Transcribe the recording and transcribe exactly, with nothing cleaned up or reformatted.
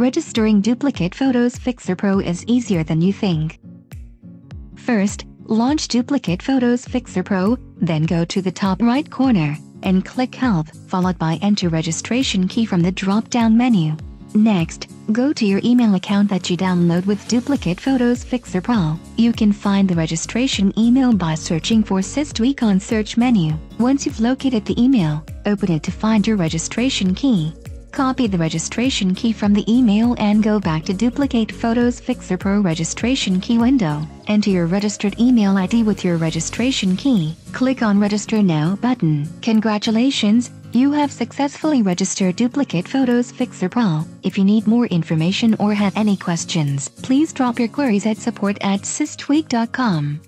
Registering duplicate photos Fixer Pro is easier than you think. First, launch Duplicate Photos Fixer Pro, then go to the top right corner, and click Help, followed by Enter Registration Key from the drop-down menu. Next, go to your email account that you download with Duplicate Photos Fixer Pro. You can find the registration email by searching for Systweak on search menu. Once you've located the email, open it to find your registration key. Copy the registration key from the email and go back to Duplicate Photos Fixer Pro registration key window. Enter your registered email I D with your registration key. Click on Register Now button. Congratulations, you have successfully registered Duplicate Photos Fixer Pro. If you need more information or have any questions, please drop your queries at support at systweak dot com.